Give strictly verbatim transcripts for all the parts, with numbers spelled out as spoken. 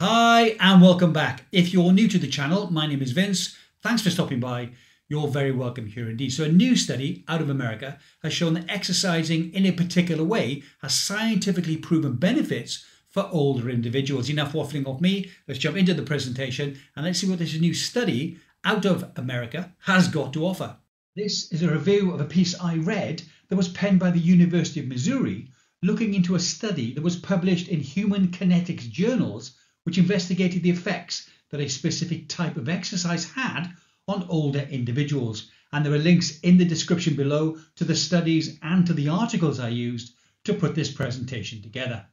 Hi and welcome back. If you're new to the channel, my name is Vince. Thanks for stopping by. You're very welcome here indeed. So a new study out of America has shown that exercising in a particular way has scientifically proven benefits for older individuals. Enough waffling off me, let's jump into the presentation and let's see what this new study out of America has got to offer. This is a review of a piece I read that was penned by the University of Missouri looking into a study that was published in Human Kinetics journals which investigated the effects that a specific type of exercise had on older individuals. And there are links in the description below to the studies and to the articles I used to put this presentation together.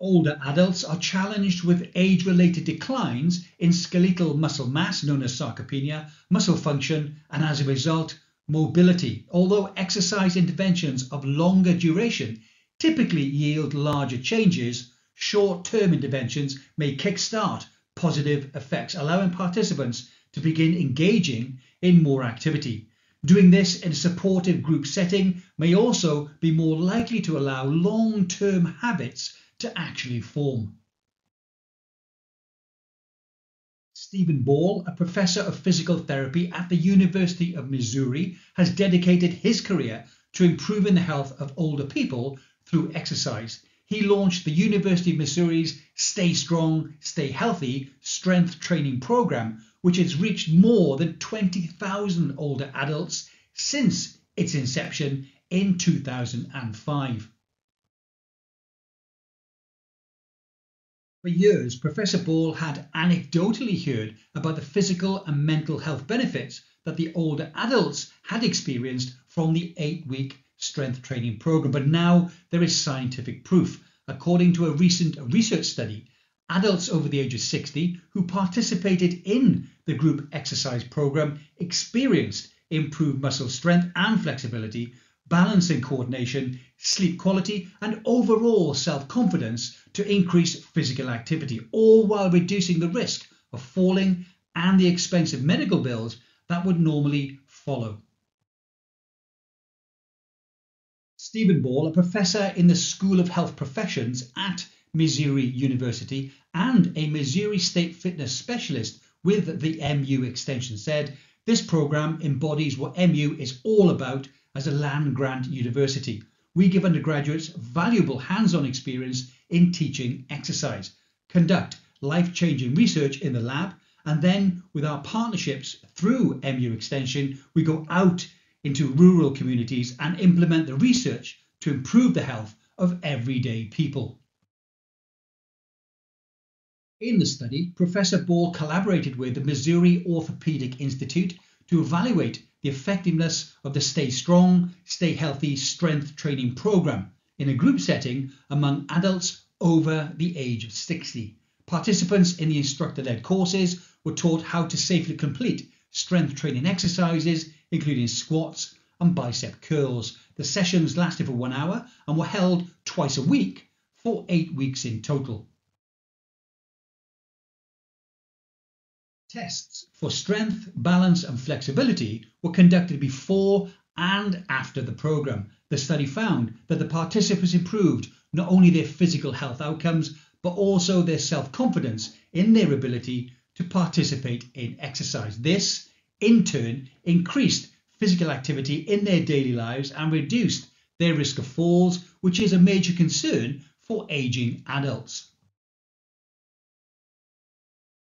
Older adults are challenged with age-related declines in skeletal muscle mass, known as sarcopenia, muscle function, and as a result, mobility. Although exercise interventions of longer duration typically yield larger changes, short-term interventions may kickstart positive effects, allowing participants to begin engaging in more activity. Doing this in a supportive group setting may also be more likely to allow long-term habits to actually form. Stephen Ball, a professor of physical therapy at the University of Missouri, has dedicated his career to improving the health of older people through exercise. He launched the University of Missouri's Stay Strong, Stay Healthy strength training program, which has reached more than twenty thousand older adults since its inception in two thousand five. For years, Professor Ball had anecdotally heard about the physical and mental health benefits that the older adults had experienced from the eight-week strength training program, but now there is scientific proof. According to a recent research study, adults over the age of sixty who participated in the group exercise program experienced improved muscle strength and flexibility, balancing coordination, sleep quality, and overall self-confidence to increase physical activity, all while reducing the risk of falling and the expensive medical bills that would normally follow. Stephen Ball, a professor in the School of Health Professions at Missouri University and a Missouri State Fitness specialist with the M U Extension, said, "This program embodies what M U is all about as a land-grant university. We give undergraduates valuable hands-on experience in teaching exercise, conduct life-changing research in the lab, and then with our partnerships through M U Extension, we go out into rural communities and implement the research to improve the health of everyday people." In the study, Professor Ball collaborated with the Missouri Orthopedic Institute to evaluate the effectiveness of the Stay Strong, Stay Healthy strength training program in a group setting among adults over the age of sixty. Participants in the instructor-led courses were taught how to safely complete strength training exercises, including squats and bicep curls. The sessions lasted for one hour and were held twice a week for eight weeks in total. Tests for strength, balance, and flexibility were conducted before and after the program. The study found that the participants improved not only their physical health outcomes, but also their self-confidence in their ability to participate in exercise. This in turn increased physical activity in their daily lives and reduced their risk of falls, which is a major concern for aging adults.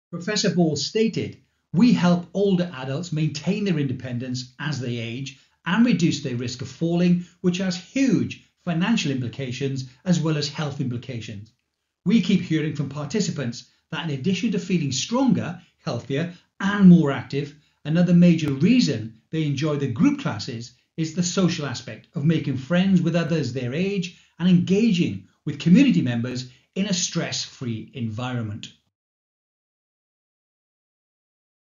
Professor Ball stated, "We help older adults maintain their independence as they age and reduce their risk of falling, which has huge financial implications as well as health implications. We keep hearing from participants that in addition to feeling stronger, healthier, and more active, another major reason they enjoy the group classes is the social aspect of making friends with others their age and engaging with community members in a stress-free environment."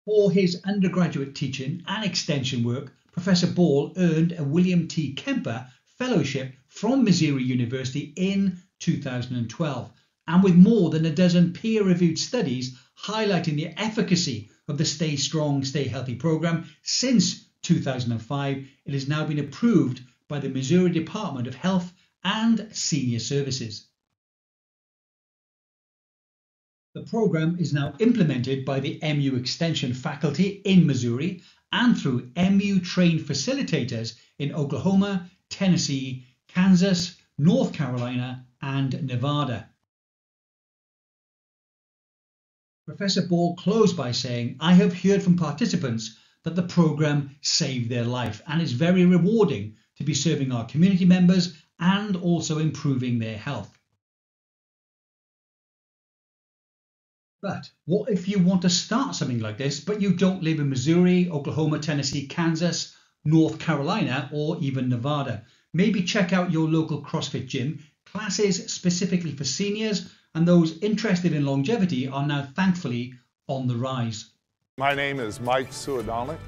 For his undergraduate teaching and extension work, Professor Ball earned a William T. Kemper Fellowship from Missouri University in two thousand twelve, and with more than a dozen peer-reviewed studies highlighting the efficacy of the Stay Strong, Stay Healthy program since two thousand five, it has now been approved by the Missouri Department of Health and Senior Services. The program is now implemented by the M U Extension faculty in Missouri and through M U-trained facilitators in Oklahoma, Tennessee, Kansas, North Carolina, and Nevada. Professor Ball closed by saying, "I have heard from participants that the program saved their life, and it's very rewarding to be serving our community members and also improving their health." But what if you want to start something like this, but you don't live in Missouri, Oklahoma, Tennessee, Kansas, North Carolina, or even Nevada? Maybe check out your local CrossFit gym. Classes specifically for seniors and those interested in longevity are now thankfully on the rise. My name is Mike Suadonlec.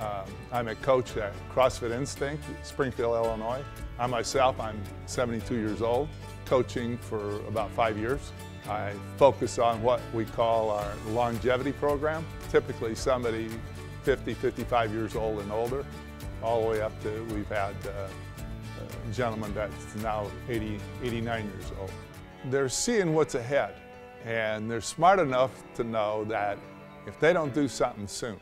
Uh, I'm a coach at CrossFit Instinct, Springfield, Illinois. I myself, I'm seventy-two years old, coaching for about five years. I focus on what we call our longevity program, typically somebody fifty, fifty-five years old and older, all the way up to we've had uh, a gentleman that's now eighty, eighty-nine years old. They're seeing what's ahead, and they're smart enough to know that if they don't do something soon,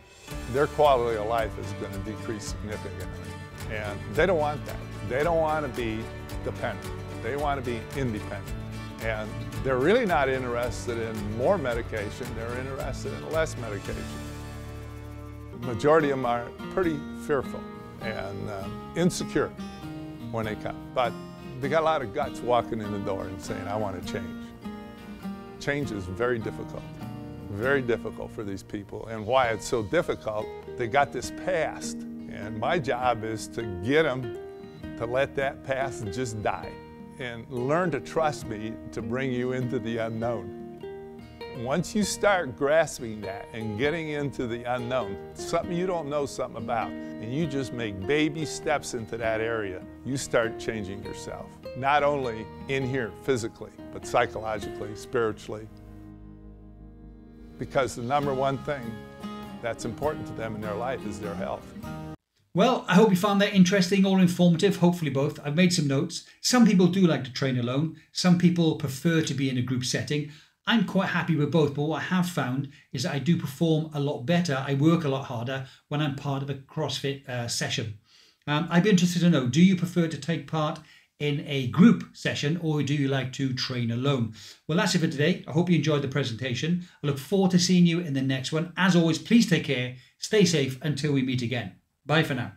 their quality of life is going to decrease significantly. And they don't want that. They don't want to be dependent. They want to be independent. And they're really not interested in more medication, they're interested in less medication. The majority of them are pretty fearful and uh, insecure when they come. But they got a lot of guts walking in the door and saying, I want to change. Change is very difficult, very difficult for these people. And why it's so difficult, they got this past. And my job is to get them to let that past just die and learn to trust me to bring you into the unknown. Once you start grasping that and getting into the unknown, something you don't know something about, and you just make baby steps into that area, you start changing yourself. Not only in here physically, but psychologically, spiritually. Because the number one thing that's important to them in their life is their health. Well, I hope you found that interesting or informative, hopefully both. I've made some notes. Some people do like to train alone. Some people prefer to be in a group setting. I'm quite happy with both, but what I have found is that I do perform a lot better. I work a lot harder when I'm part of a CrossFit uh, session. Um, I'd be interested to know, do you prefer to take part in a group session or do you like to train alone? Well, that's it for today. I hope you enjoyed the presentation. I look forward to seeing you in the next one. As always, please take care, stay safe until we meet again. Bye for now.